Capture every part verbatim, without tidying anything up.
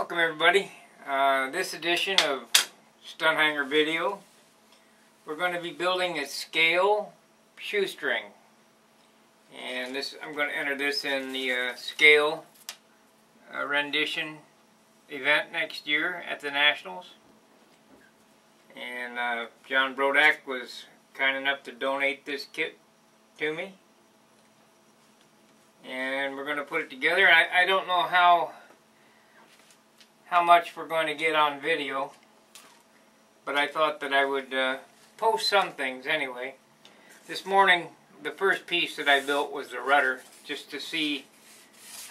Welcome everybody. Uh, this edition of Stunt Hangar video, we're going to be building a scale shoestring, and this I'm going to enter this in the uh, scale uh, rendition event next year at the Nationals. And uh, John Brodak was kind enough to donate this kit to me, and we're going to put it together. I, I don't know how how much we're going to get on video, but I thought that I would uh, post some things anyway. This morning, the first piece that I built was the rudder, just to see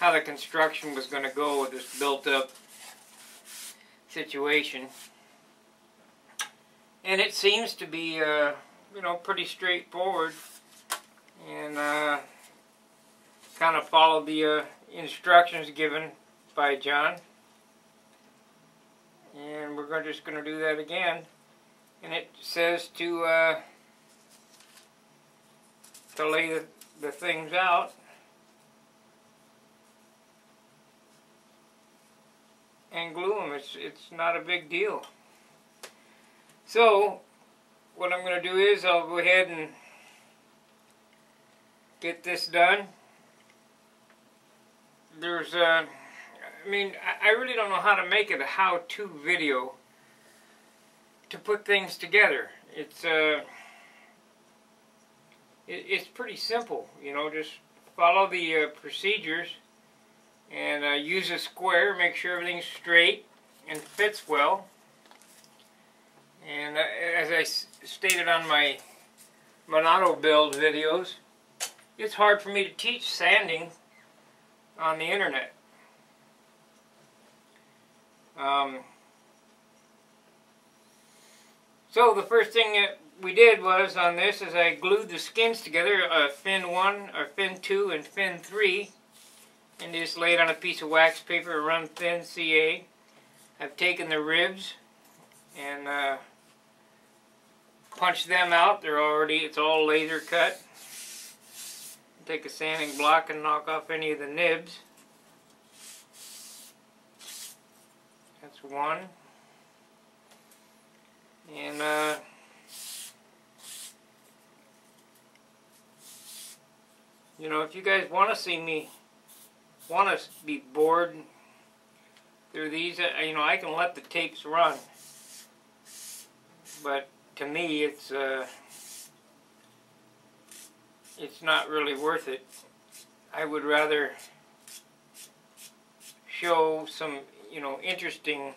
how the construction was going to go with this built-up situation. And it seems to be, uh, you know, pretty straightforward, and uh, kind of followed the uh, instructions given by John. And we're gonna, just going to do that again. And it says to uh, to lay the, the things out. And glue them. It's, it's not a big deal. So, what I'm going to do is I'll go ahead and get this done. There's a... Uh, I mean, I really don't know how to make it a how-to video to put things together. It's uh, it, it's pretty simple, you know. Just follow the uh, procedures and uh, use a square. Make sure everything's straight and fits well. And uh, as I s stated on my Monado build videos, it's hard for me to teach sanding on the internet. Um, so the first thing that we did was on this is I glued the skins together, uh, fin one, or fin two, and fin three, and just laid on a piece of wax paper, run thin C A. I've taken the ribs and uh, punched them out. They're already, it's all laser cut. Take a sanding block and knock off any of the nibs. That's one. And uh, you know, if you guys want to see me, want to be bored through these, uh, you know, I can let the tapes run. But to me, it's uh, it's not really worth it. I would rather show some, you know, interesting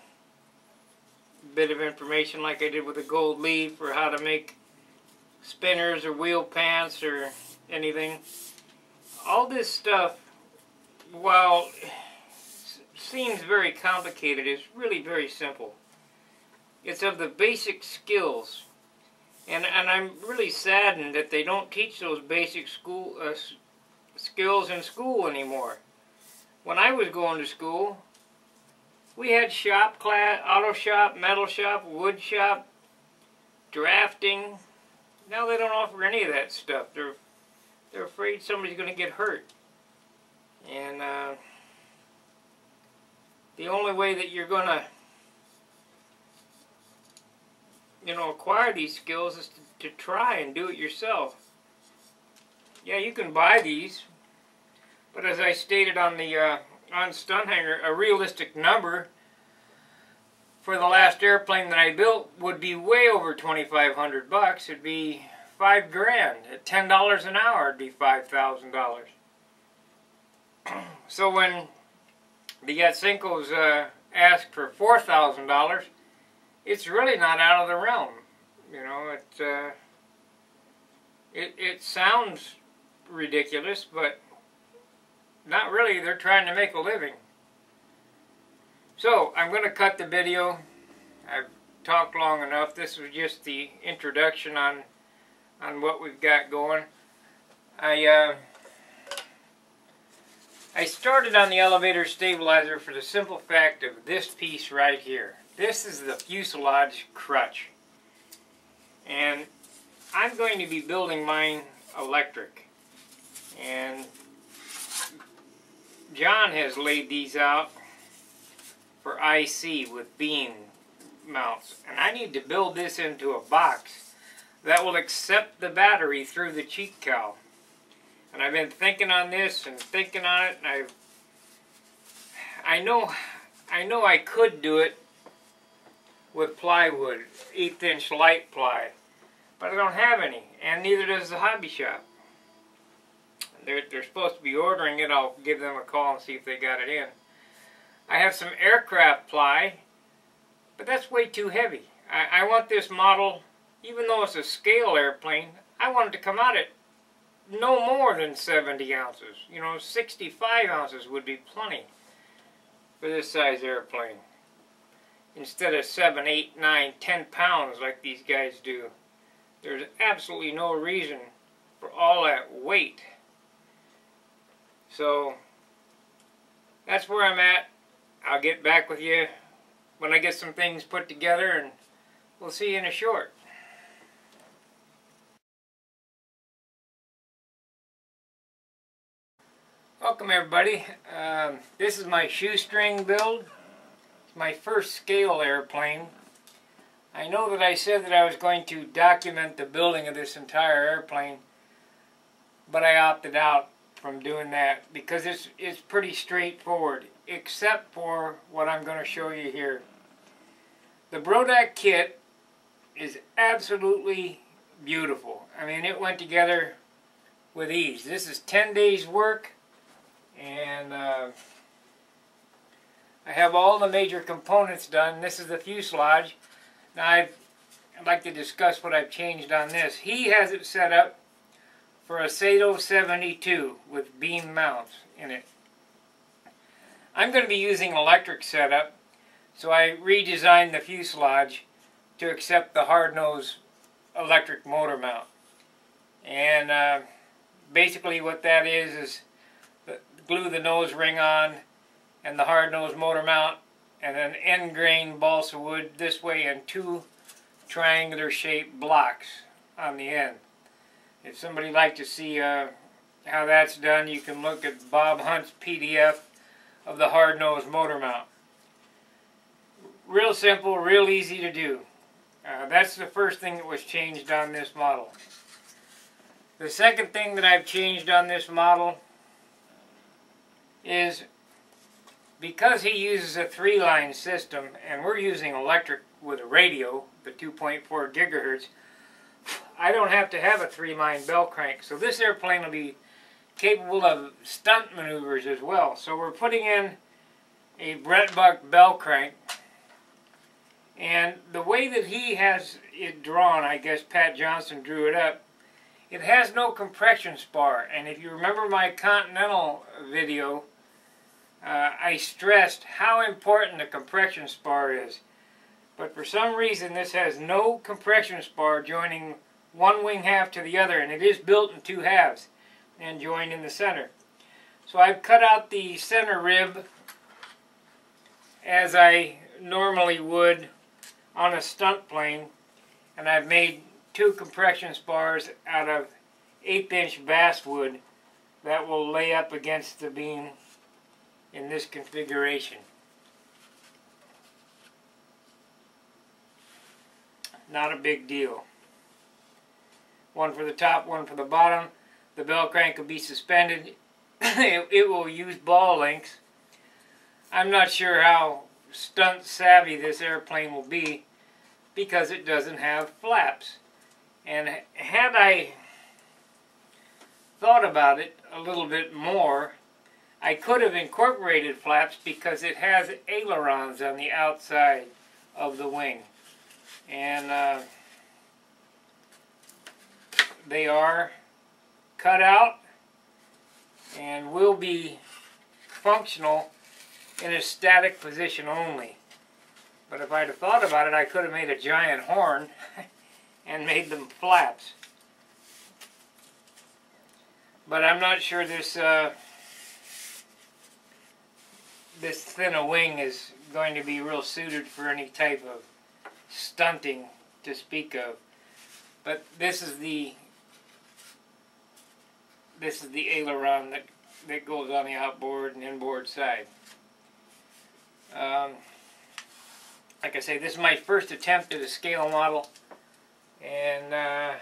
bit of information like I did with the gold leaf, or how to make spinners or wheel pants or anything. All this stuff, while seems very complicated, is really very simple. It's of the basic skills, and and I'm really saddened that they don't teach those basic school uh, skills in school anymore. When I was going to school, we had shop class, auto shop, metal shop, wood shop, drafting. Now they don't offer any of that stuff. They're they're afraid somebody's going to get hurt. And uh, the only way that you're going to, you know, acquire these skills is to, to try and do it yourself. Yeah, you can buy these, but as I stated on the uh, on Stunt Hangar, a realistic number for the last airplane that I built would be way over twenty-five hundred bucks. It'd be five grand. At ten dollars an hour, it'd be five thousand dollars. So when the Yatsenko's uh, asked for four thousand dollars, it's really not out of the realm. You know, it uh, it it sounds ridiculous, but not really. They're trying to make a living. So I'm going to cut the video. I've talked long enough. This was just the introduction on on what we've got going. I uh, I started on the elevator stabilizer for the simple fact of this piece right here. This is the fuselage crutch, and I'm going to be building mine electric. And John has laid these out for I C with beam mounts, and I need to build this into a box that will accept the battery through the cheek cowl. And I've been thinking on this and thinking on it, and I've I know I know I could do it with plywood, eighth inch light ply, but I don't have any, and neither does the hobby shop. They're, they're supposed to be ordering it. I'll give them a call and see if they got it in. I have some aircraft ply, but that's way too heavy. I, I want this model, even though it's a scale airplane, I want it to come out at no more than seventy ounces. You know, sixty-five ounces would be plenty for this size airplane, instead of seven, eight, nine, ten pounds like these guys do. There's absolutely no reason for all that weight. So that's where I'm at. I'll get back with you when I get some things put together, and we'll see you in a short. Welcome everybody. Um, this is my shoestring build. It's my first scale airplane. I know that I said that I was going to document the building of this entire airplane, but I opted out from doing that because it's it's pretty straightforward, except for what I'm going to show you here. The Brodak kit is absolutely beautiful. I mean, it went together with ease. This is ten days work, and uh, I have all the major components done. This is the fuselage. Now I've, I'd like to discuss what I've changed on this. He has it set up for a Sato seventy-two with beam mounts in it. I'm going to be using electric setup, so I redesigned the fuselage to accept the hard-nose electric motor mount. And uh, basically what that is is glue the nose ring on and the hard-nose motor mount and an end-grain balsa wood this way and two triangular-shaped blocks on the end. If somebody would like to see uh, how that's done, you can look at Bob Hunt's P D F of the hard-nose motor mount. Real simple, real easy to do. Uh, that's the first thing that was changed on this model. The second thing that I've changed on this model is because he uses a three-line system, and we're using electric with a radio, the two point four gigahertz, I don't have to have a three-line bell crank, so this airplane will be capable of stunt maneuvers as well. So we're putting in a Brett Buck bell crank, and the way that he has it drawn, I guess Pat Johnson drew it up, it has no compression spar. And if you remember my Continental video, uh, I stressed how important the compression spar is. But for some reason this has no compression spar joining one wing half to the other, and it is built in two halves and joined in the center. So I've cut out the center rib as I normally would on a stunt plane, and I've made two compression spars out of eighth inch basswood that will lay up against the beam in this configuration. Not a big deal. One for the top, one for the bottom. The bell crank will be suspended. it, it will use ball links. I'm not sure how stunt savvy this airplane will be because it doesn't have flaps. And had I thought about it a little bit more, I could have incorporated flaps because it has ailerons on the outside of the wing. And uh, they are cut out and will be functional in a static position only. But if I'd have thought about it, I could have made a giant horn and made them flaps. But I'm not sure this uh, this thin a wing is going to be real suited for any type of stunting to speak of. But this is the this is the aileron that that goes on the outboard and inboard side. Um, like I say, this is my first attempt at a scale model, and uh,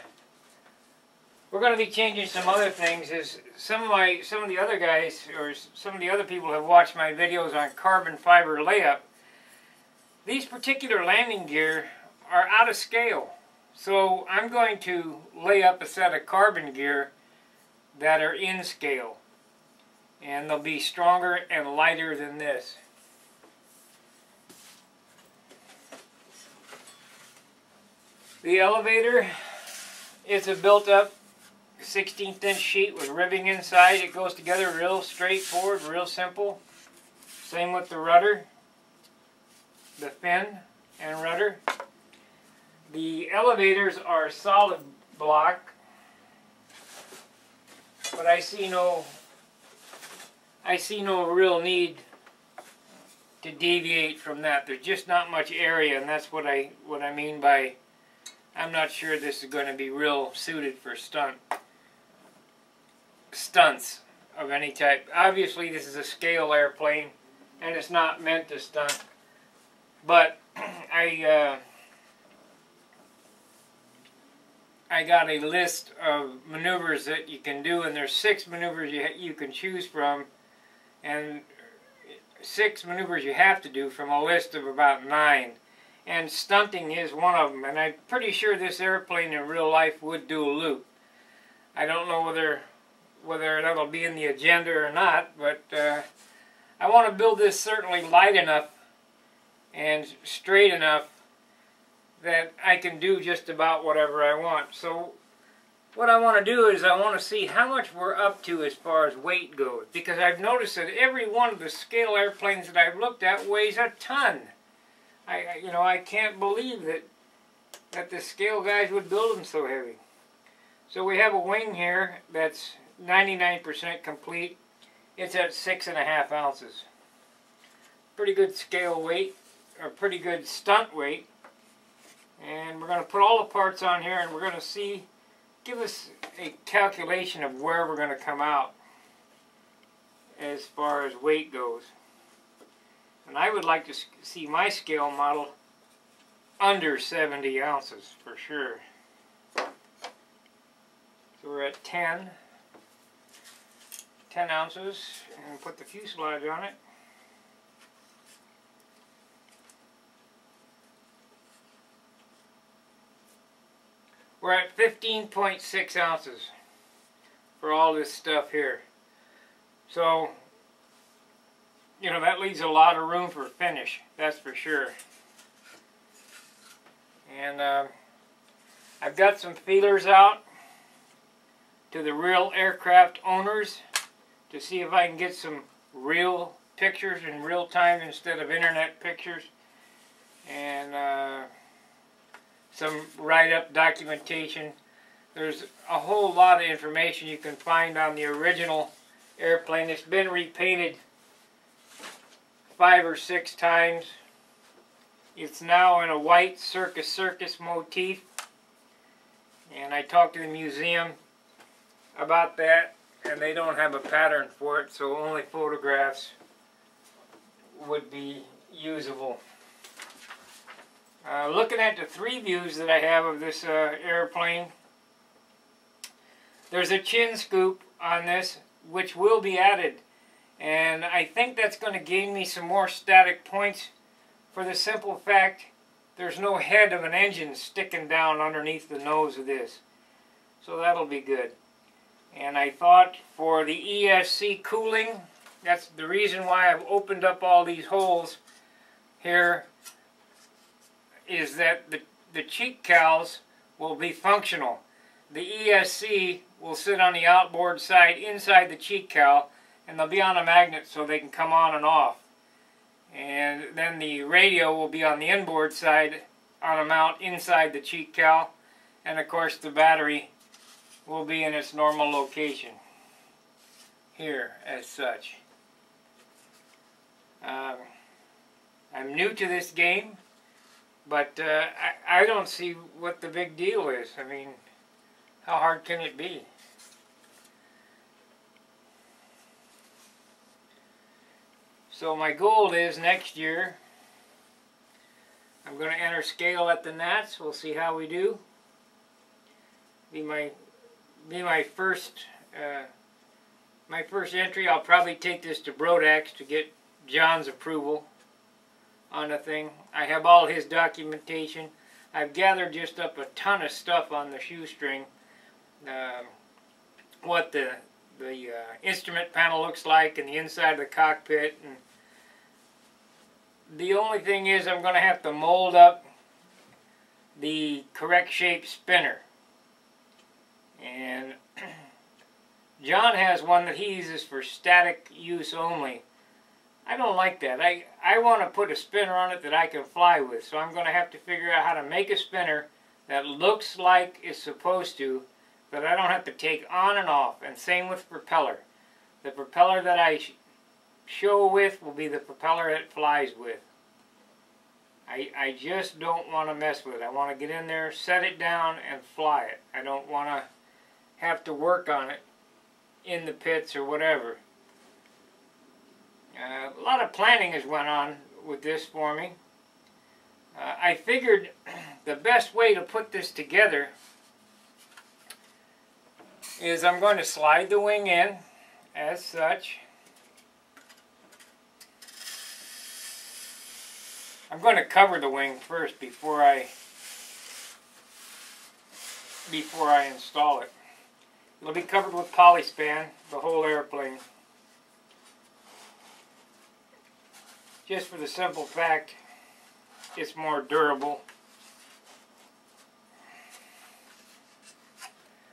we're going to be changing some other things. Is some of my some of the other guys or some of the other people have watched my videos on carbon fiber layup. These particular landing gear are out of scale, so I'm going to lay up a set of carbon gear that are in scale, and they'll be stronger and lighter than this. The elevator is a built-up sixteenth inch sheet with ribbing inside. It goes together real straightforward, real simple. Same with the rudder, the fin and rudder. The elevators are solid block, but I see no I see no real need to deviate from that. There's just not much area, and that's what I what I mean by I'm not sure this is going to be real suited for stunt stunts of any type. Obviously this is a scale airplane and it's not meant to stunt, but I uh, I got a list of maneuvers that you can do, and there's six maneuvers you, you can choose from, and six maneuvers you have to do from a list of about nine. And stunting is one of them, and I'm pretty sure this airplane in real life would do a loop. I don't know whether whether that'll be in the agenda or not, but uh, I want to build this certainly light enough and straight enough that I can do just about whatever I want. So what I want to do is I want to see how much we're up to as far as weight goes, because I've noticed that every one of the scale airplanes that I've looked at weighs a ton. I, you know, I can't believe that that the scale guys would build them so heavy. So we have a wing here that's ninety-nine percent complete. It's at six and a half ounces. Pretty good scale weight, or pretty good stunt weight. And we're going to put all the parts on here, and we're going to see, give us a calculation of where we're going to come out as far as weight goes. And I would like to see my scale model under seventy ounces for sure. So we're at ten ounces, and put the fuselage on it. We're at fifteen point six ounces for all this stuff here. So, you know, that leaves a lot of room for finish, that's for sure. And uh, I've got some feelers out to the real aircraft owners to see if I can get some real pictures in real time instead of internet pictures. And uh, some write-up documentation. There's a whole lot of information you can find on the original airplane. It's been repainted five or six times. It's now in a white Circus Circus motif, and I talked to the museum about that, and they don't have a pattern for it, so only photographs would be usable. Uh, looking at the three views that I have of this uh, airplane, there's a chin scoop on this which will be added, and I think that's going to gain me some more static points for the simple fact there's no head of an engine sticking down underneath the nose of this. So that'll be good. And I thought for the E S C cooling, that's the reason why I've opened up all these holes here, is that the, the cheek cowls will be functional. The E S C will sit on the outboard side inside the cheek cowl, and they'll be on a magnet so they can come on and off. And then the radio will be on the inboard side on a mount inside the cheek cowl, and of course the battery will be in its normal location here as such. Um, I'm new to this game, but uh, I, I don't see what the big deal is. I mean, how hard can it be? So my goal is next year I'm going to enter scale at the Nats. We'll see how we do. Be my be my first uh, my first entry. I'll probably take this to Brodak's to get John's approval on the thing. I have all his documentation. I've gathered just up a ton of stuff on the shoestring. Uh, what the the uh, instrument panel looks like and the inside of the cockpit. And the only thing is I'm going to have to mold up the correct shape spinner. And John has one that he uses for static use only. I don't like that. I, I want to put a spinner on it that I can fly with. So I'm going to have to figure out how to make a spinner that looks like it's supposed to, that I don't have to take on and off. And same with propeller. The propeller that I sh show with will be the propeller it flies with. I, I just don't want to mess with it. I want to get in there, set it down, and fly it. I don't want to have to work on it in the pits or whatever. Uh, a lot of planning has went on with this for me. Uh, I figured the best way to put this together is I'm going to slide the wing in as such. I'm going to cover the wing first before I before I install it. It'll be covered with polyspan, the whole airplane. Just for the simple fact, it's more durable.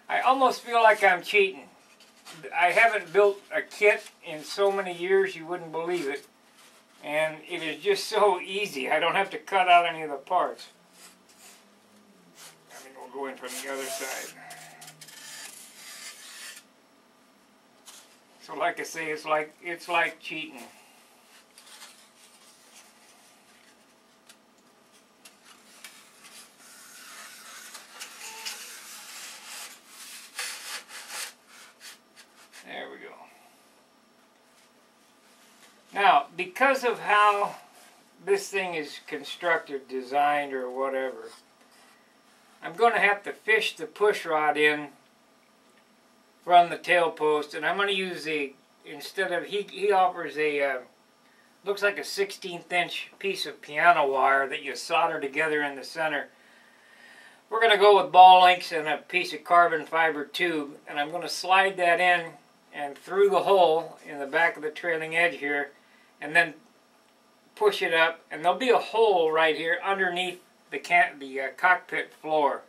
I almost feel like I'm cheating. I haven't built a kit in so many years, you wouldn't believe it. And it is just so easy. I don't have to cut out any of the parts. I mean, we'll go in from the other side. So like I say, it's like it's like cheating. There we go. Now, because of how this thing is constructed, designed, or whatever, I'm going to have to fish the push rod in from the tail post, and I'm going to use a, instead of, he, he offers a, uh, looks like a sixteenth inch piece of piano wire that you solder together in the center. We're going to go with ball links and a piece of carbon fiber tube, and I'm going to slide that in and through the hole in the back of the trailing edge here, and then push it up, and there'll be a hole right here underneath the, can the uh, cockpit floor.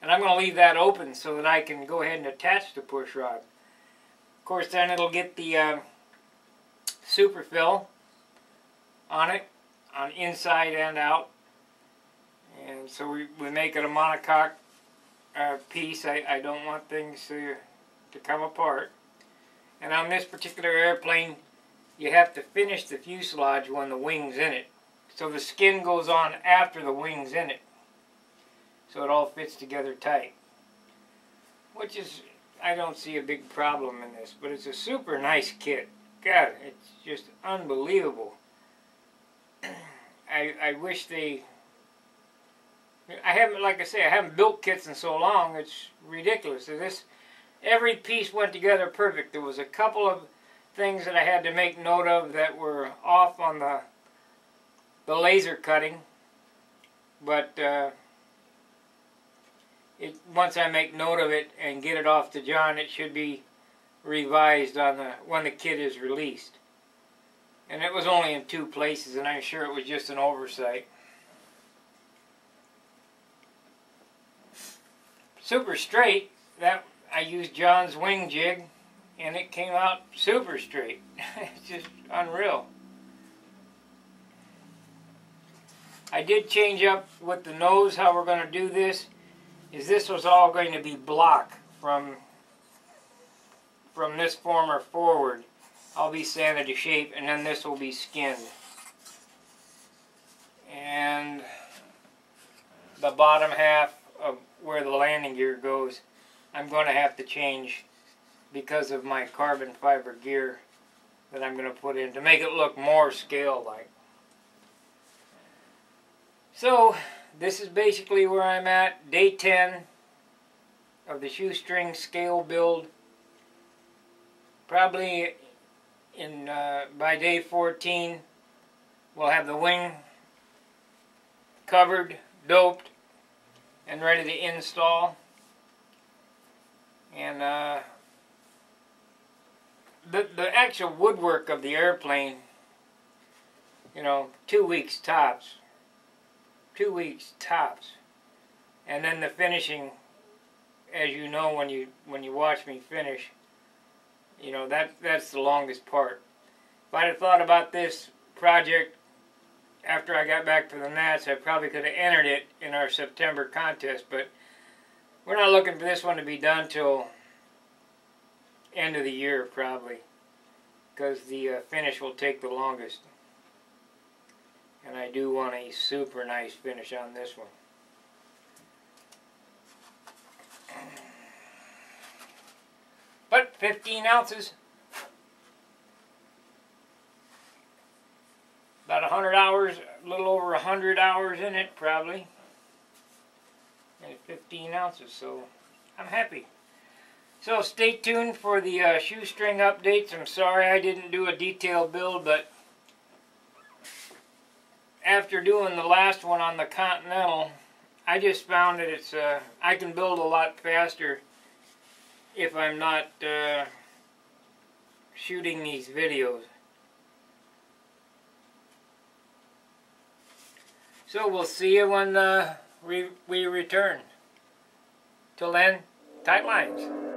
And I'm going to leave that open so that I can go ahead and attach the push rod. Of course, then it'll get the uh, super fill on it, on inside and out. And so we, we make it a monocoque uh, piece. I, I don't want things to, to come apart. And on this particular airplane, you have to finish the fuselage when the wing's in it. So the skin goes on after the wing's in it. So it all fits together tight. Which is, I don't see a big problem in this. But it's a super nice kit. God, it's just unbelievable. I, I wish they... I haven't, like I say, I haven't built kits in so long. It's ridiculous. So this... Every piece went together perfect. There was a couple of things that I had to make note of that were off on the the laser cutting, but uh, it once I make note of it and get it off to John, it should be revised on the when the kit is released. And it was only in two places, and I'm sure it was just an oversight. Super straight. That. I used John's wing jig, and it came out super straight. It's just unreal. I did change up with the nose how we're going to do this. Is this was all going to be block from from this former forward. I'll be sanded to shape, and then this will be skinned. And the bottom half of where the landing gear goes, I'm going to have to change because of my carbon fiber gear that I'm going to put in to make it look more scale-like. So this is basically where I'm at, day ten of the shoestring scale build. Probably in uh, by day fourteen we'll have the wing covered, doped, and ready to install. And uh, the, the actual woodwork of the airplane, you know, two weeks tops. Two weeks tops. And then the finishing, as you know when you when you watch me finish, you know, that that's the longest part. If I'd have thought about this project after I got back from the Nats, I probably could have entered it in our September contest, but we're not looking for this one to be done till end of the year probably, because the uh, finish will take the longest. And I do want a super nice finish on this one. But fifteen ounces, about a hundred hours, a little over a hundred hours in it probably, and fifteen ounces, so I'm happy. So stay tuned for the uh, shoestring updates. I'm sorry I didn't do a detailed build, but after doing the last one on the Continental, I just found that it's uh, I can build a lot faster if I'm not uh, shooting these videos. So we'll see you when uh, we, we return. Till then, tight lines.